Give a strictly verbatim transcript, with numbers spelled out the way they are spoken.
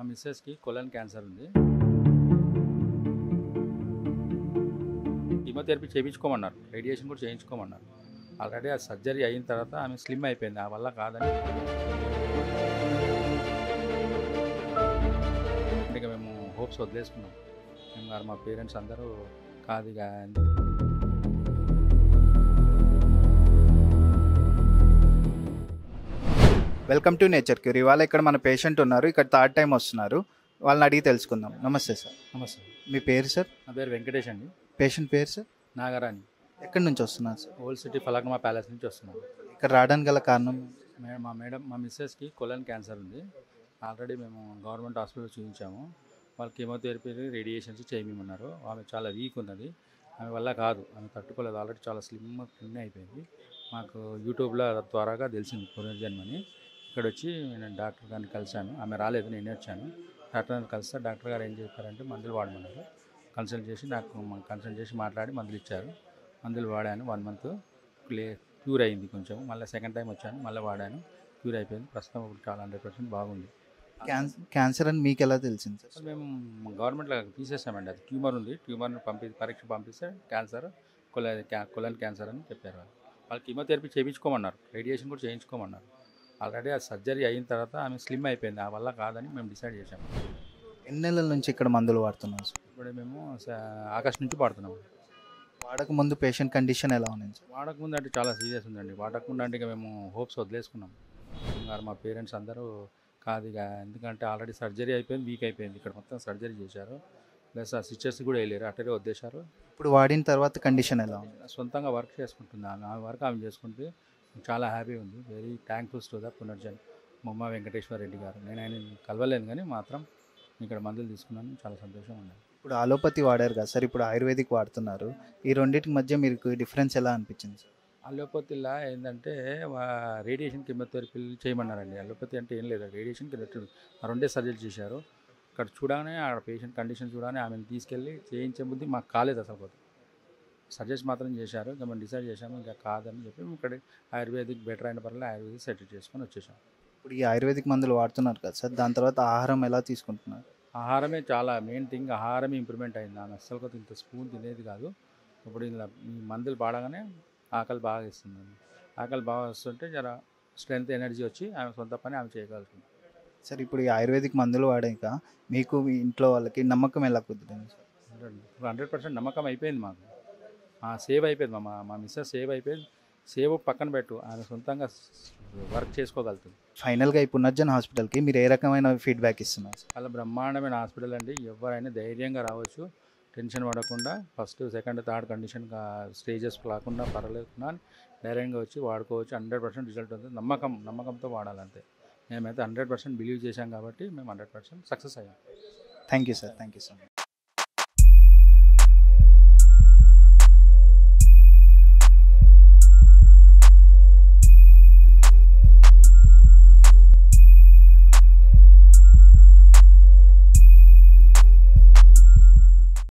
మా మిస్సెస్కి colon cancer ఉంది. కీమోథెరపీ చేయించుకోమన్నారు, రేడియేషన్ కూడా చేయించుకోమన్నారు. ఆల్రెడీ ఆ సర్జరీ అయిన తర్వాత ఆమె స్లిమ్ అయిపోయింది, ఆ వల్ల కాదని. ఇక మేము హోప్స్ వదిలేసుకున్నాం. మేము మా పేరెంట్స్ అందరూ కాదు కానీ వెల్కమ్ టు నేచర్ క్యూర్. ఇవాళ ఇక్కడ మన పేషెంట్ ఉన్నారు, ఇక్కడ థర్డ్ టైం వస్తున్నారు. వాళ్ళని అడిగి తెలుసుకుందాం. నమస్తే సార్. నమస్తే. మీ పేరు సార్? నా పేరు వెంకటేష్ అండి. పేషెంట్ పేరు సార్? నాగరాణి. ఎక్కడి నుంచి వస్తున్నారు sir? Old city Falaknuma palace నుంచి వస్తున్నాను. ఇక్కడ రావడానికి గల కారణం? మేడం మా మేడం మా మిస్సెస్కి కొలన్ క్యాన్సర్ ఉంది. ఆల్రెడీ మేము గవర్నమెంట్ హాస్పిటల్లో చూపించాము. వాళ్ళు కీమోథెరపీ రేడియేషన్స్ చేయమన్నారు. ఆమె చాలా వీక్ ఉన్నది, ఆమె వల్ల కాదు, ఆమె తట్టుకోలేదు. ఆల్రెడీ చాలా స్లిమ్ స్లిమ్ అయిపోయింది. మాకు యూట్యూబ్లో త్వరగా తెలిసింది పునర్జన్మ అని. ఇక్కడ వచ్చి నేను డాక్టర్ గారిని కలిశాను. ఆమె రాలేదు, నేనే వచ్చాను. డాక్టర్ గారిని కలిస్తే డాక్టర్ గారు ఏం చెప్పారంటే మందులు వాడమన్నారు. కన్సల్ట్ చేసి నాకు కన్సల్ట్ చేసి మాట్లాడి మందులు ఇచ్చారు. మందులు వాడాను. వన్ మంత్ క్లే క్యూర్ అయింది కొంచెం. మళ్ళీ సెకండ్ టైం వచ్చాను, మళ్ళీ వాడాను, క్యూర్ అయిపోయింది. ప్రస్తుతం ఇప్పుడు చాలా హండ్రెడ్ పర్సెంట్ బాగుంది. క్యాన్సర్ క్యాన్సర్ అని మీకు ఎలా తెలిసింది సార్? మేము గవర్నమెంట్లో తీసేసామండి. అది ట్యూమర్ ఉంది, ట్యూమర్ని పంపి పరీక్ష పంపిస్తే క్యాన్సర్ కొలన్ కొలన్ క్యాన్సర్ అని చెప్పారు. వాళ్ళు వాళ్ళు కీమోథెరపీ చేయించుకోమన్నారు, రేడియేషన్ కూడా చేయించుకోమన్నారు. ఆల్రెడీ ఆ సర్జరీ అయిన తర్వాత ఆమె స్లిమ్ అయిపోయింది, ఆ వల్ల కాదని మేము డిసైడ్ చేసాము. ఎన్ని నెలల నుంచి ఇక్కడ మందులు వాడుతున్నాం? ఇప్పుడు మేము ఆగస్ట్ నుంచి వాడుతున్నాము. వాడకముందు పేషెంట్ కండిషన్ ఎలా ఉంది? వాడకముందు అంటే చాలా సీరియస్ ఉందండి. వాడకముందు అంటే మేము హోప్స్ వదిలేసుకున్నాం. మా పేరెంట్స్ అందరూ కాదు, ఎందుకంటే ఆల్రెడీ సర్జరీ అయిపోయింది, వీక్ అయిపోయింది. ఇక్కడ మొత్తం సర్జరీ చేశారు, ప్లస్ ఆ సిస్టర్స్ కూడా వెళ్ళారు, అట్టే వదిలేశారు. ఇప్పుడు వాడిన తర్వాత కండిషన్ ఎలా ఉంది? సొంతంగా వర్క్ చేసుకుంటుంది, ఆమె వర్క్ ఆమె చేసుకుంటే చాలా హ్యాపీ ఉంది. Very thankful to the Punarjanma Venkateswara Reddy గారు. నేను ఆయన కలవలేను కానీ మాత్రం ఇక్కడ మందులు తీసుకున్నాను, చాలా సంతోషం ఉన్నాను. ఇప్పుడు అలోపతి వాడారు కదా సార్, ఇప్పుడు ఆయుర్వేదిక్ వాడుతున్నారు. ఈ రెండింటి మధ్య మీకు డిఫరెన్స్ ఎలా అనిపించింది సార్? అలోపతిలా ఏంటంటే రేడియేషన్ కెమోథెరపీ చేయమన్నారండి. అలోపతి అంటే ఏం లేదు, రేడియేషన్ కెమోథెరపీ రెండే సర్జరీ చేశారు. ఇక్కడ చూడగానే ఆ పేషెంట్ కండిషన్ చూడగానే ఆమెను తీసుకెళ్ళి చేయించే బుద్ధి మాకు కాలేదు అసలు. పోతే సజెస్ట్ మాత్రం చేశారు, ఇంకా మనం డిసైడ్ చేసాము ఇంకా కాదని చెప్పి ఇక్కడ ఆయుర్వేదిక్ బెటర్ అయిన పర్లేదు ఆయుర్వేదిక్ సెట్ చేసుకొని వచ్చేసాం. ఇప్పుడు ఈ ఆయుర్వేదిక్ మందులు వాడుతున్నారు కదా సార్, దాని తర్వాత ఆహారం ఎలా తీసుకుంటున్నారు? ఆహారమే చాలా మెయిన్ థింగ్, ఆహారమే ఇంప్రూవ్మెంట్ అయింది. ఆమె అస్సలు కొద్ది ఇంత స్పూన్ తినేది కాదు. ఇప్పుడు ఇలా మందులు వాడగానే ఆకలి బాగా ఇస్తుంది. ఆకలి బాగా వస్తుంటే జర స్ట్రెంత్ ఎనర్జీ వచ్చి ఆమె సొంత పని ఆమె చేయగలుగుతుంది సార్. ఇప్పుడు ఈ ఆయుర్వేదిక్ మందులు వాడాక మీకు మీ ఇంట్లో వాళ్ళకి నమ్మకం ఎలా కుదిరింది సార్? ఇప్పుడు హండ్రెడ్ పర్సెంట్ నమ్మకం అయిపోయింది మాకు. సేవ్ అయిపోయింది, మా మా మిస్సెస్ సేవ్ అయిపోయింది. సేవ్ పక్కన పెట్టు, ఆయన సొంతంగా వర్క్ చేసుకోగలుగుతుంది. ఫైనల్గా ఈ పునర్జన్ హాస్పిటల్కి మీరు ఏ రకమైన ఫీడ్బ్యాక్ ఇస్తున్నారు? చాలా బ్రహ్మాండమైన హాస్పిటల్ అండి. ఎవరైనా ధైర్యంగా రావచ్చు, టెన్షన్ పడకుండా. First second third condition stages కాకుండా పర్వాలేకుండా ధైర్యంగా వచ్చి వాడుకోవచ్చు. హండ్రెడ్ పర్సెంట్ రిజల్ట్ ఉంది. నమ్మకం నమ్మకంతో వాడాలంతే. మేమైతే హండ్రెడ్ పర్సెంట్ బిలీవ్ చేశాం కాబట్టి మేము హండ్రెడ్ పర్సెంట్ సక్సెస్ అయ్యాం. Thank you sir. Thank you sir.